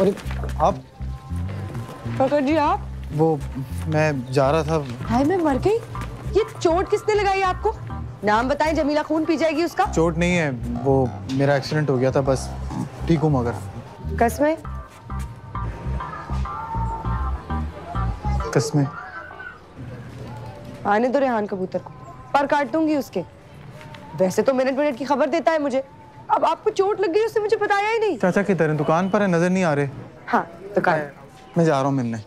अरे आप प्रकट जी, आप वो मैं जा रहा था। हाय मैं मर गई, ये चोट किसने लगाई आपको? नाम बताएं, जमीला खून पी जाएगी उसका। चोट नहीं है, वो मेरा एक्सीडेंट हो गया था, बस ठीक हूँ मगर। कसमें कसमें आने दो रेहान कबूतर को, पर काट दूंगी उसके। वैसे तो मिनट मिनट की खबर देता है मुझे, अब आपको चोट लग गई उससे मुझे बताया ही नहीं। चाचा की तरह दुकान पर है, नजर नहीं आ रहे। हाँ दुकान, मैं जा रहा हूँ मिलने।